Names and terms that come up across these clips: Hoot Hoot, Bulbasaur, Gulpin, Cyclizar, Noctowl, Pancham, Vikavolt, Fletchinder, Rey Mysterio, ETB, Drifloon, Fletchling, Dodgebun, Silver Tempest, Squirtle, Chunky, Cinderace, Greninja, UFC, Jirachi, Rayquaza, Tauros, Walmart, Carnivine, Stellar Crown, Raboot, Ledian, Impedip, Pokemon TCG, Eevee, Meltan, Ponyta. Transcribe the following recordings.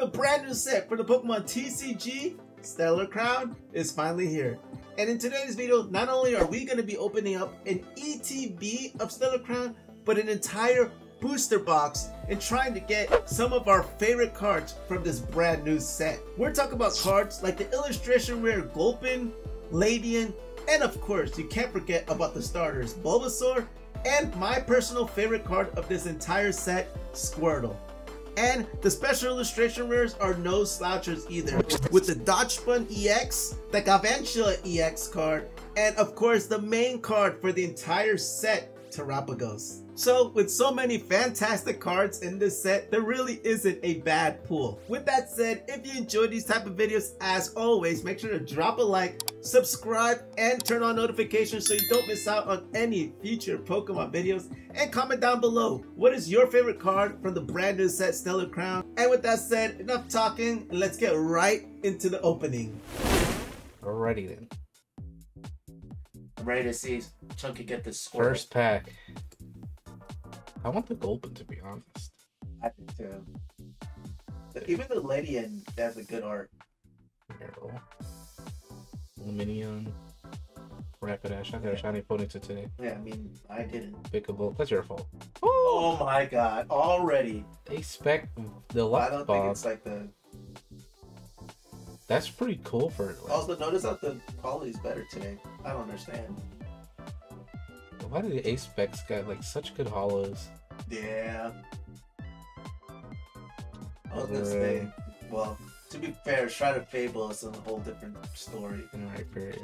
The brand new set for the Pokemon TCG, Stellar Crown, is finally here. And in today's video, not only are we going to be opening up an ETB of Stellar Crown, but an entire booster box and trying to get some of our favorite cards from this brand new set. We're talking about cards like the illustration rare Gulpin, Ledian, and of course you can't forget about the starters Bulbasaur and my personal favorite card of this entire set, Squirtle. And the special illustration rares are no slouchers either, with the Dodgebun EX, the Galvantula EX card, and of course the main card for the entire set, Terapagos. So with so many fantastic cards in this set, there really isn't a bad pool. With that said, if you enjoyed these type of videos, as always, make sure to drop a like, subscribe, and turn on notifications so you don't miss out on any future Pokemon videos. And comment down below, what is your favorite card from the brand new set Stellar Crown? And with that said, enough talking, and let's get right into the opening. Alrighty then. I'm ready to see Chunky get this score. First pack. I want the Gulpin, to be honest. I think too. But even the Ledian has a good art. Carol. Luminion. Rapidash. I got a shiny Ponyta today. Yeah, I mean, I didn't. Pickable. That's your fault. Woo! Oh my god, already. They spec the light bulb. I don't think it's like the... That's pretty cool for it. Like... Also, notice that the quality's better today. I don't understand. Why did the Apex got like such good hollows? Yeah. I was gonna say, well, to be fair, Shroud of Fable is a whole different story. All right, period.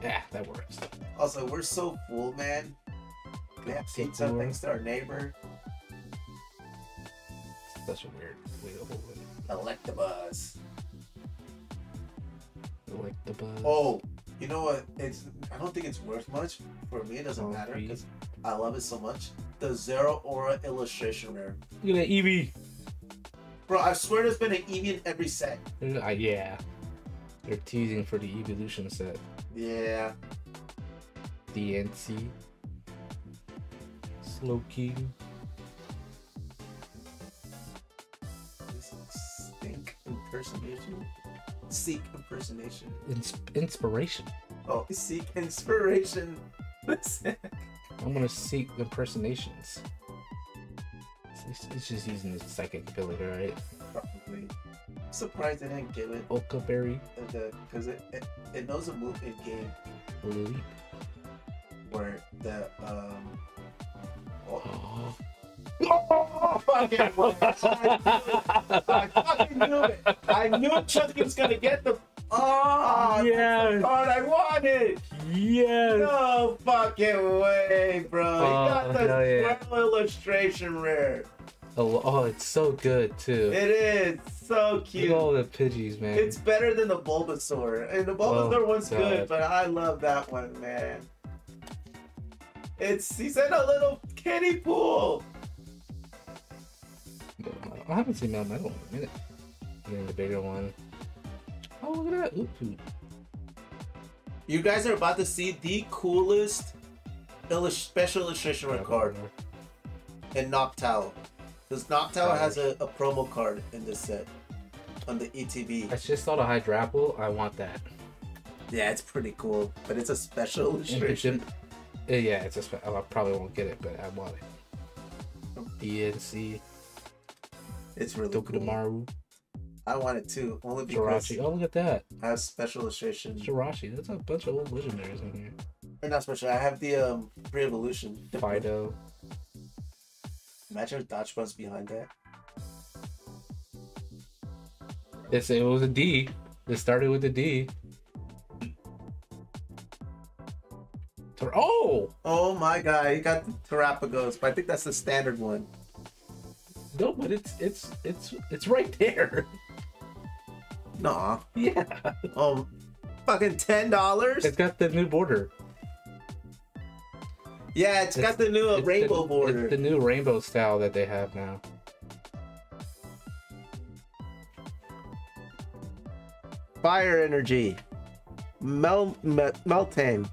Yeah, that works. Also, we're so full, man. We have pizza thanks to our neighbor. Such a weird way to hold it. Electabuzz. Electabuzz. Oh, you know what? I don't think it's worth much. For me, it doesn't matter because I love it so much. The Zero Aura illustration rare. Look at that Eevee. Bro, I swear there's been an Eevee in every set. Yeah. They're teasing for the evolution set. Yeah. Diancie. Slowking. This looks stink impersonation. Seek impersonation. Inspiration. Oh, seek inspiration. I'm gonna seek impersonations. It's just using the psychic ability, right? Probably. I'm surprised they didn't give it. Oka berry. Because it knows a move in game. Leap. Where the Oh. Oh, fucking boy. I fucking knew it. I knew Chucky was gonna get the. Oh, yes. The card I wanted. Yes. No fucking way, bro. Oh, he got the illustration rare. Oh, it's so good too. It is so cute. Look at all the Pidgeys, man. It's better than the Bulbasaur, and the Bulbasaur one's good, but I love that one, man. He's in a little kiddie pool. I haven't seen Meltan in a minute. Getting the bigger one. Oh, look at that Hoot Hoot. You guys are about to see the coolest special illustration card in Noctowl. Because Noctowl has a promo card in this set on the ETB. I just saw the Hydrapple. I want that. Yeah, it's pretty cool, but it's a special illustration. Impedip. Yeah, it's I probably won't get it, but I want it. DNC. It's really Tokidamaru. Cool. I want it too. Only because Jirachi. Oh, look at that. I have special illustration. Jirachi. That's a bunch of old legendaries in here. They're not special. I have the pre-evolution. Fido. Imagine if Dodgebun's behind that. It was a D. It started with a D. Oh! Oh my god. You got the Terapagos, but I think that's the standard one. No, but it's right there. Nah. Yeah. Fucking $10. It's got the new border. Yeah, it's got the new rainbow border. It's the new rainbow style that they have now. Fire energy, Meltan,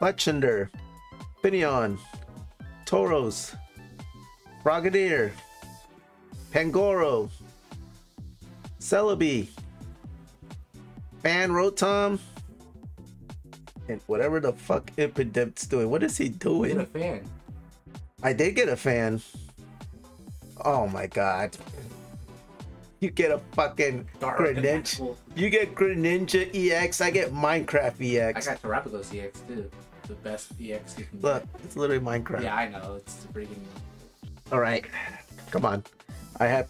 Fletchinder, Finion, Tauros, Frogadier, Pangoro, Celebi, Fan Rotom, and whatever the fuck Impedip's doing. What is he doing? Get a fan. I did get a fan. Oh my god. You get a fucking Greninja. You get Greninja EX. I get Minecraft EX. I got Terapagos EX too. The best EX you can Look, get. It's literally Minecraft. Yeah, I know. It's freaking. All right. Come on. I have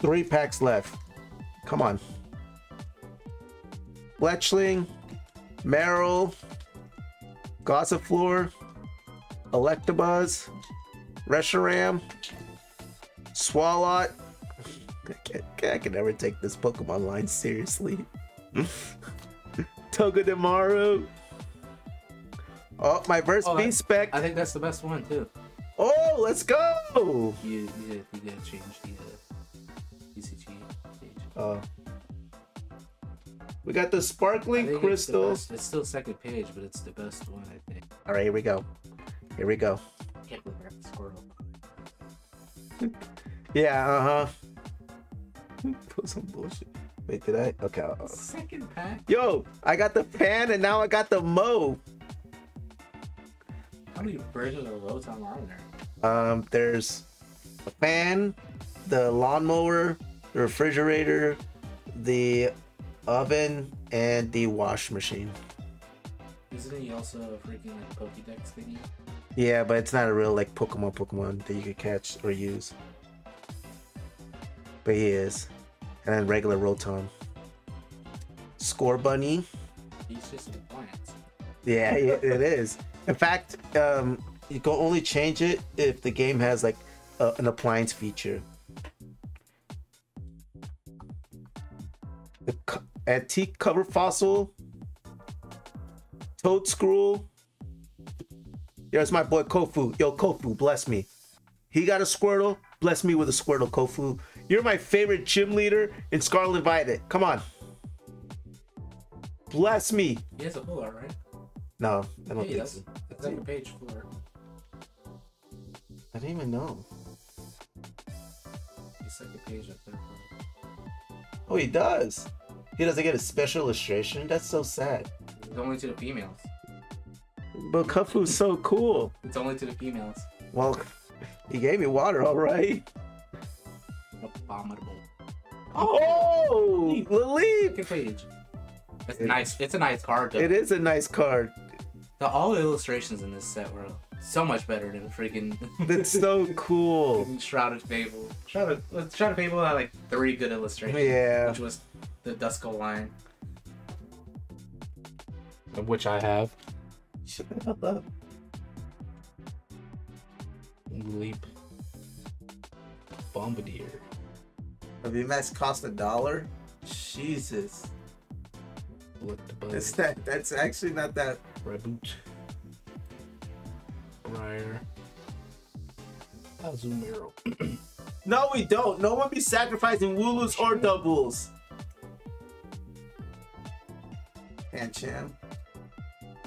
3 packs left. Come on. Fletchling, Meryl, Gossifloor, Electabuzz, Reshiram, Swalot. I can never take this Pokemon line seriously. Tokidamaru. Oh, my first B-Spec. I think that's the best one, too. Oh, let's go! You gotta change the TCG page. Oh. We got the sparkling crystals. It's still second page, but it's the best one, I think. All right, here we go. Here we go. I can't believe I got the Squirtle. Yeah, Put some bullshit. Wait, did I? Okay. Second pack. Yo, I got the fan and now I got the Mo. How many versions of Rotom are there? There's a fan, the lawnmower, the refrigerator, the oven, and the wash machine. Isn't he also a freaking like Pokédex thingy? Yeah, but it's not a real like Pokemon that you could catch or use. But he is. And then regular Rotom. Score Bunny. He's just a plant. Yeah, it is. In fact, you can only change it if the game has like an appliance feature. The antique cover fossil. Toad Scroll. There's my boy Kofu. Yo, Kofu, bless me. He got a Squirtle. Bless me with a Squirtle, Kofu. You're my favorite gym leader in Scarlet Violet. Come on. Bless me. He has a full art, right? No, I don't think so. That's like a page for. I didn't even know. He's like a page up there. Oh, he does. He doesn't get a special illustration? That's so sad. It's only to the females. But Kofu's so cool. It's only to the females. Well, he gave me water, all right. Abominable. Oh, Lelief! It's nice. It's a nice card, though. It is a nice card. All the illustrations in this set were so much better than freaking. That's so cool. Shrouded Fable. Shrouded Fable had like 3 good illustrations. Yeah. Which was the Duskull line. Of which I have. Shut the hell up. Leap. Bombardier. A VMAX cost $1? Jesus. That's actually not that. Raboot. Briar. Azumero. No, we don't. No one be sacrificing Wooloos or doubles. Pancham.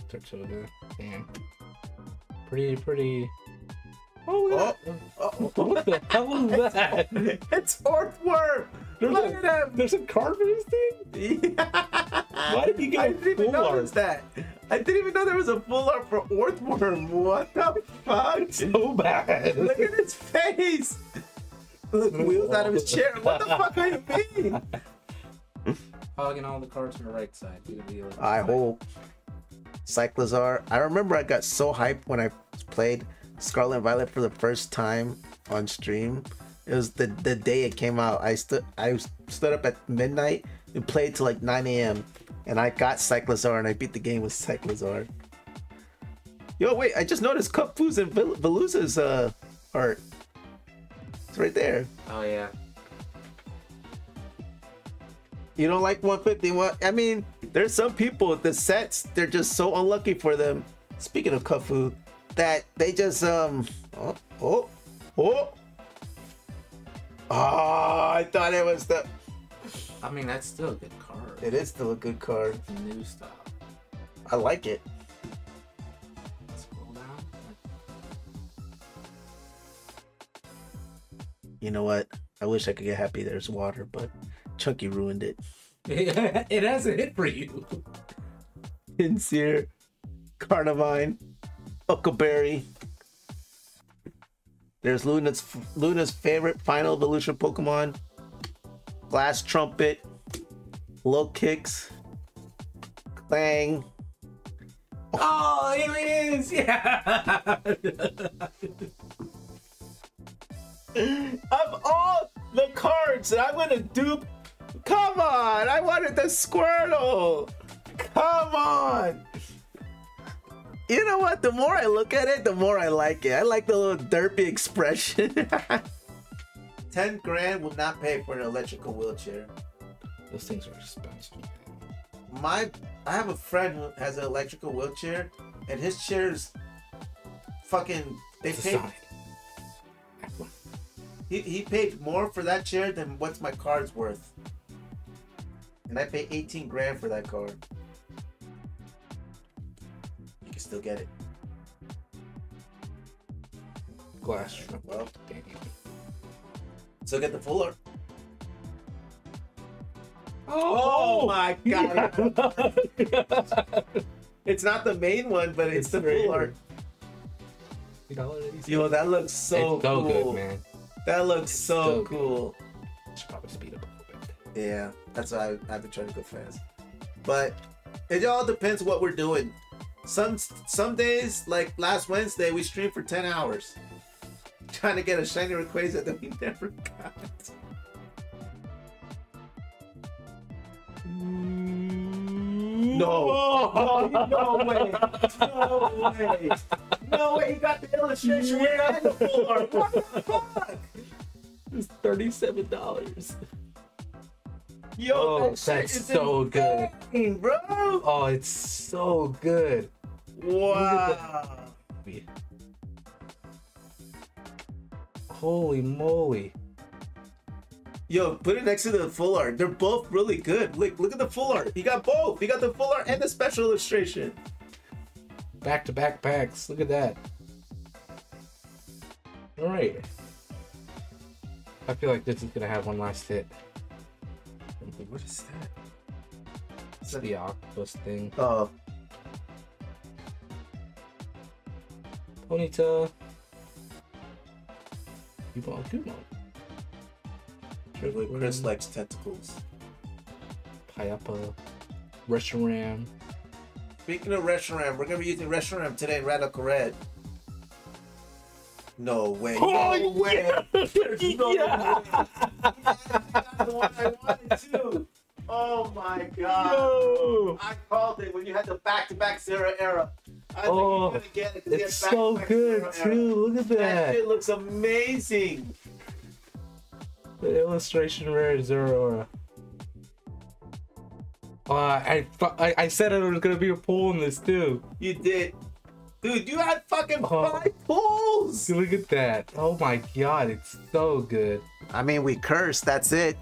Tortuga. Damn. Pretty. Oh, what the hell is that? It's Orthworm! Look at that! There's a card for this thing? Yeah. Why did he get I didn't even know there was a full art for Orthworm. What the fuck? So bad. Look at his face! Look, wheels out of his chair. What the fuck are you mean? Hogging all the cards from the right side. I hope. Cyclizar. I remember I got so hyped when I played Scarlet and Violet for the first time on stream. It was the day it came out. I stood up at midnight and played till like 9 AM and I got Cyclizar and I beat the game with Cyclizar. Yo, wait, I just noticed Kofu's and Veluza's art. It's right there. Oh yeah. You don't like 151? I mean, there's some people, the sets, they're just so unlucky for them. Speaking of Kofu, that they just I thought it was the. I mean, that's still a good card. It is still a good card. New style. I like it. Scroll down. You know what? I wish I could get happy there's water, but Chunky ruined it. It has a hit for you. Pinsir, Carnivine, Huckleberry. There's Luna's favorite final evolution Pokemon. Glass Trumpet, Low Kicks, Clang. Oh, here it is! Yeah! Of all the cards that I'm gonna dupe, come on! I wanted the Squirtle! Come on! You know what? The more I look at it, the more I like it. I like the little derpy expression. 10 grand will not pay for an electrical wheelchair. Those things are expensive. I have a friend who has an electrical wheelchair, and his chairs fucking, they paid. He paid more for that chair than what's my card's worth. And I paid 18 grand for that card. You can still get it. Glass. Well, still get the full art. Oh my god. It's not the main one, but it's the full art. Yo, that looks so cool. It's so good, man. That looks so cool. Should probably speed up a little bit. Yeah, that's why I've been trying to go fast. But it all depends what we're doing. Some days, like last Wednesday, we streamed for 10 hours. Trying to get a shiny Rayquaza that we never got. No. No, no way. No way. No way you got the illustration and the full art. What the fuck? It's $37. Yo, oh, that's so insane, good, bro. Oh, it's so good. Wow. Holy moly. Yo, put it next to the full art. They're both really good. Look at the full art. You got both. You got the full art and the special illustration. Back to back packs. Look at that. All right. I feel like this is gonna have one last hit. What is that? It's the octopus thing. Oh. Ponyta. You bought Kumon. Chris likes tentacles. Payapa. Reshiram. Speaking of Reshiram, we're gonna be using Reshiram today in Radical Red. No way. Oh, no way. Yeah. There's no way. That's the one I wanted too. Oh my god. No. I called it when you had the back-to-back Zero era. I oh, think you're gonna get it because it's so good too. Look at that. That shit looks amazing. The illustration rare Zero era. I said it was gonna be a pool in this too. You did. Dude, you had fucking 5 pulls! Look at that. Oh my god, it's so good. I mean, we curse, that's it.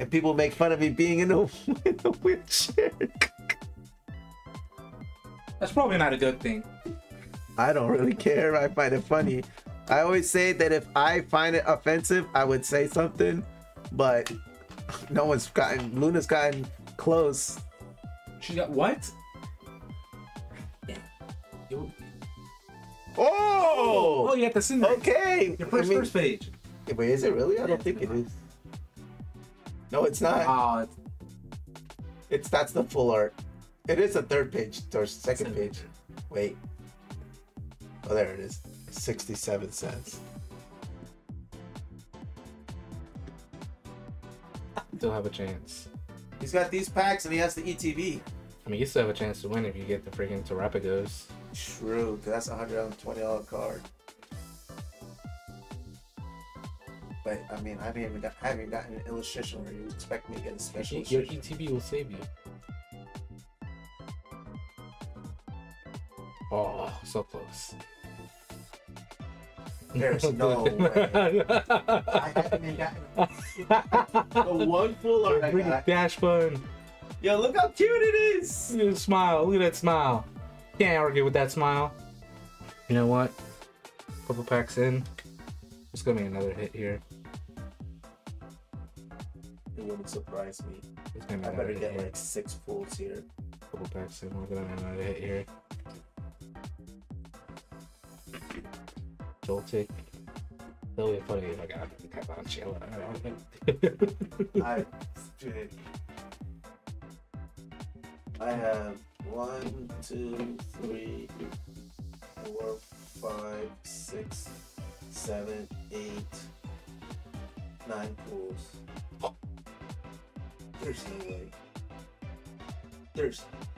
And people make fun of me being in a wheelchair. That's probably not a good thing. I don't really care. I find it funny. I always say that if I find it offensive, I would say something. But no one's gotten... Luna's gotten close. She's got what? Oh! Oh, you have to send that. Okay! Your first page. Wait, is it really? I don't think it is. No, it's not. Oh, it's that's the full art. It is a third page or second page. Wait. Oh, there it is. 67 cents. Still have a chance. He's got these packs and he has the ETV. I mean, you still have a chance to win if you get the freaking Terapagos. True, that's $120 card. But I mean, I haven't gotten an illustration where you expect me to get a special. Your ETB will save you. Oh, so close. There's no way. I haven't even gotten the one full art I got. Dodgebun. Yo, look how cute it is. Look at the smile. Look at that smile. Can't argue with that smile. You know what? Couple packs in. It's gonna be another hit here. It wouldn't surprise me. It's gonna be I better get like 6 pulls here. Couple packs in, we're gonna be another hit here. Joltik. That'll be funny if I got Galvantula. I don't think. I have 1, 2, 3, 4, 5, 6, 7, 8, 9 pools. Oh. There's no way.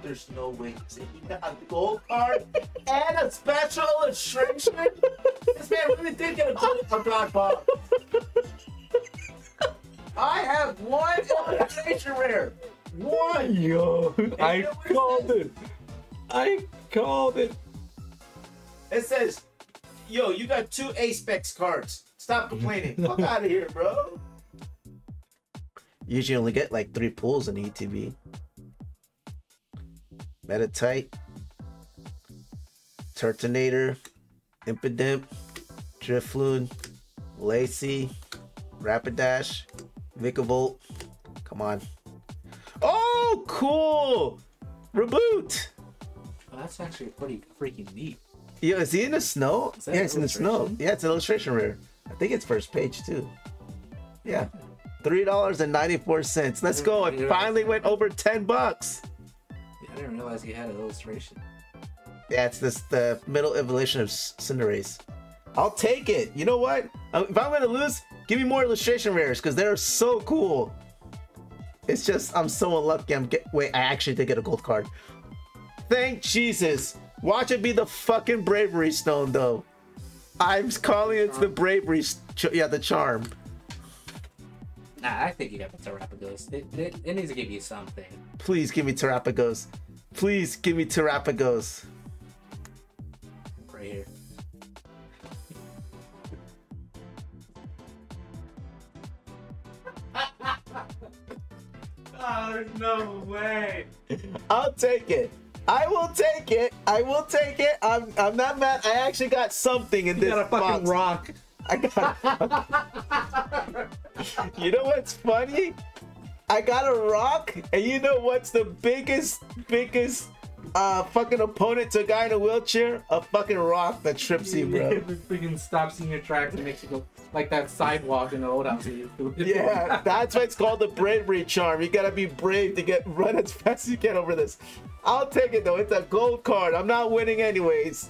There's no way. He got a gold card and a special attraction. This man really did get a gold card, Bob. I have 1 attraction rare. 1. Yo, I called it. I called it. It says, yo, you got 2 A-Specs cards. Stop complaining. Fuck out of here, bro. You usually only get like 3 pulls in ETB. Metatite, Turtonator, Impedip, Drifloon, Lacey, Rapidash, Vikavolt. Come on. Oh, cool! Raboot! Oh, that's actually pretty freaking neat. Yo, is he in the snow? Yeah, it's in the snow. Yeah, it's an illustration rare. I think it's first page too. Yeah. $3.94. Let's go. It finally went over 10 bucks. Yeah, I didn't realize he had an illustration. Yeah, it's this the middle evolution of Cinderace. I'll take it. You know what? If I'm gonna lose, give me more illustration rares because they're so cool. It's just I'm so unlucky. Wait, I actually did get a gold card. Thank Jesus. Watch it be the fucking bravery stone though. I'm calling it the bravery, the charm. Nah, I think you got the Terapagos. It needs to give you something. Please give me Terapagos. Please give me Terapagos. Right here. Oh, there's no way. I'll take it. I will take it. I will take it. I'm not mad. I actually got something in this box. You got a fucking rock. I got. You know what's funny? I got a rock, and you know what's the biggest fucking opponent to a guy in a wheelchair? A fucking rock that trips you, bro. It freaking stops in your tracks and makes you go like that sidewalk in the old house. Yeah, that's why it's called the bravery charm. You gotta be brave to get run as fast as you can over this. I'll take it though. It's a gold card. I'm not winning anyways.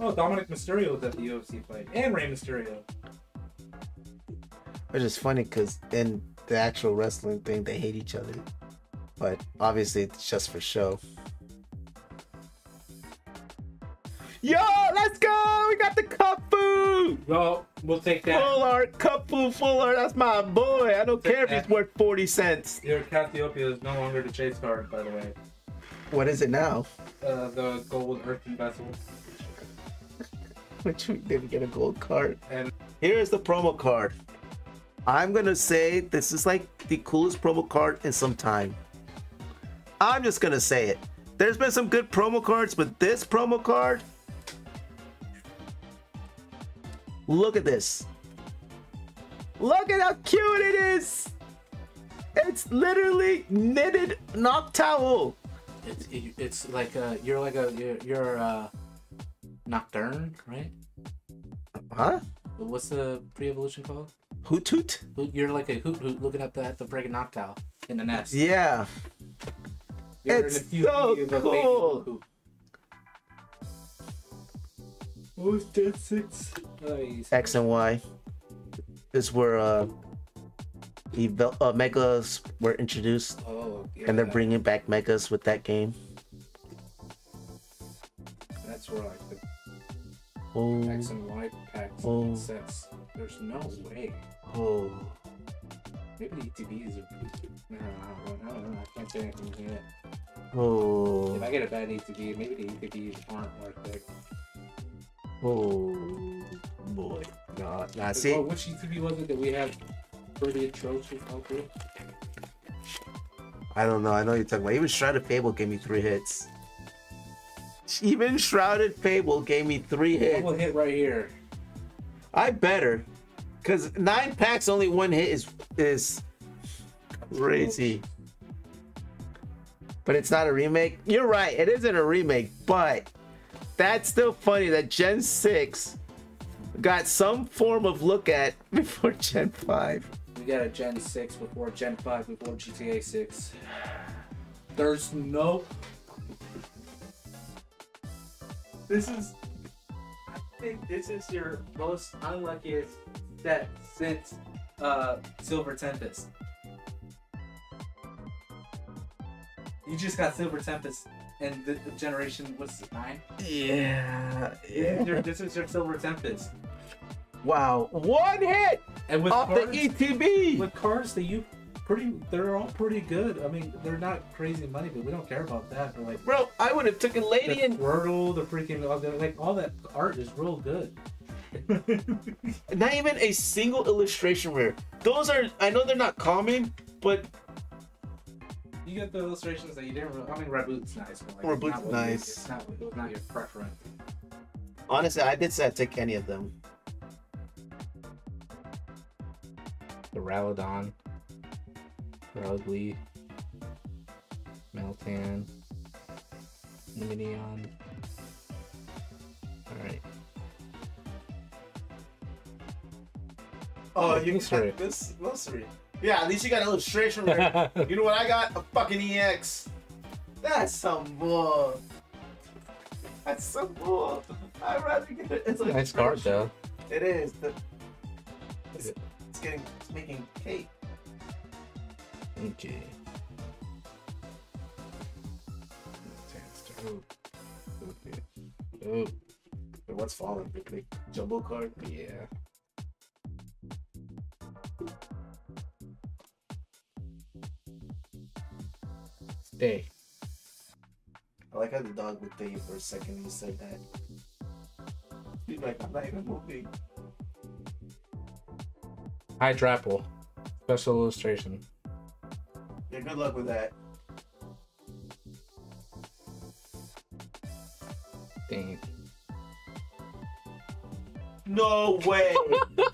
Oh, Dominic Mysterio was at the UFC fight, and Rey Mysterio. Which is funny because in the actual wrestling thing, they hate each other. But obviously, it's just for show. Yo, let's go! We got the Kofu! Well, we'll take that. Full art, Kofu, full art. That's my boy. I don't care if he's worth 40 cents. Your Cassiopeia is no longer the chase card, by the way. What is it now? The gold earthen vessel. Which we didn't get a gold card. And here's the promo card. I'm gonna say this is like the coolest promo card in some time. I'm just gonna say it. There's been some good promo cards, but this promo card, look at this. Look at how cute it is. It's literally knitted Noctowl. It's like a, you're Nocturne, right? Huh? What's the pre-evolution called? Hoot Hoot? You're like a Hoot Hoot looking up at the friggin' Noctowl in the nest. Yeah. You're it's so cool. What was that 6? X and Y. This is where Megas were introduced. Oh, yeah. And they're bringing back Megas with that game. That's where I think. Oh, X and Y packs and sets. There's no way. Oh. Maybe the ETBs are pretty good. No, I don't know. I can't say anything to it. Oh. If I get a bad ETB, maybe the ETBs aren't worth it. Oh boy. No, nah, see. Oh, which ETB was it that we have for the atrocious outfit? I don't know. I know you're talking about. Even Shroud of Fable gave me 3 hits. Even Shrouded Fable gave me 3 hits. Double hit right here. I better, cause 9 packs only 1 hit is crazy. But it's not a remake. You're right, it isn't a remake, but that's still funny that Gen 6 got some form of look at before Gen 5. We got a Gen 6 before Gen 5 before GTA 6. There's no... This is... I think this is your most unluckiest set since Silver Tempest. You just got Silver Tempest, and the generation was 9. Yeah. This is your Silver Tempest. Wow. 1 hit. And with off cards, the ETB. With cards that you they're all pretty good. I mean, they're not crazy money, but we don't care about that. They're like, bro, I would have took a Ledian. The Squirtle, the freaking, like all that art is real good. Not even a single illustration rare. Those are, I know they're not common, but. You get the illustrations that you didn't really, I mean, Raboot's nice. But like, Raboot's nice. It's not your preference. Honestly, I did say I'd take any of them. The Raladon. Probably. Meltan. Ledian. Alright. Oh, you can get this glossary. Yeah, at least you got an illustration rare. You know what I got? A fucking EX. That's some bull. That's some bull. I'd rather get it. It's a nice card, though. It is. It's getting, it's making cake. Okay. Oh. What's falling? Like jumbo card? Yeah. Day. I like how the dog would think for a second you said that. He's like, I'm not even moving. Hydrapple. Special illustration. Yeah, good luck with that. Dang it. No way!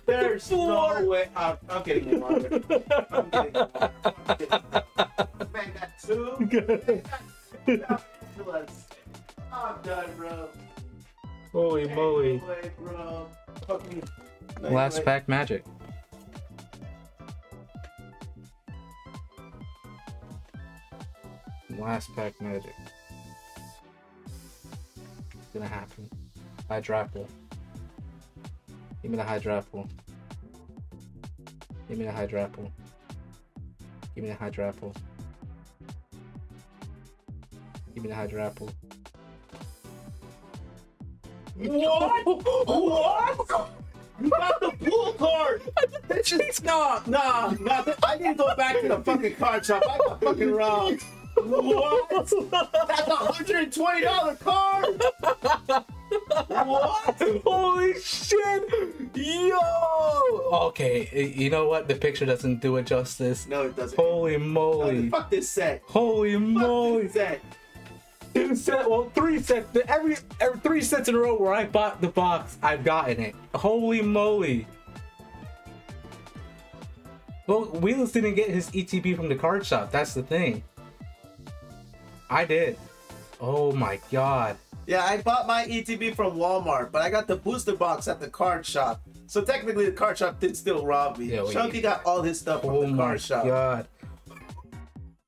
There's no way! I'm getting him on it. I'm getting him on it. Good. I'm done, bro. Holy moly. Anyway, bro. Fuck me. Last pack magic. Last pack magic. It's gonna happen. Hydrapple. Give me the Hydrapple. Give me the Hydrapple. Give me the Hydrapple. Give me the Hydrapple. What? What? You got the pool card! That's just nah. I didn't go back to the fucking card shop. I got fucking wrong. What? That's $120 card! What? Holy shit! Yo! Okay, you know what? The picture doesn't do it justice. No, it doesn't. Holy moly. No, fuck this set. Holy moly. Fuck this set. 2 sets, well, 3 sets. Every 3 sets in a row where I bought the box, I've gotten it. Holy moly! Well, Wheels didn't get his ETB from the card shop. That's the thing. I did. Oh my god. Yeah, I bought my ETB from Walmart, but I got the booster box at the card shop. So technically, the card shop did still rob me. Yeah, Chunky got all his stuff from the card shop. Oh my god.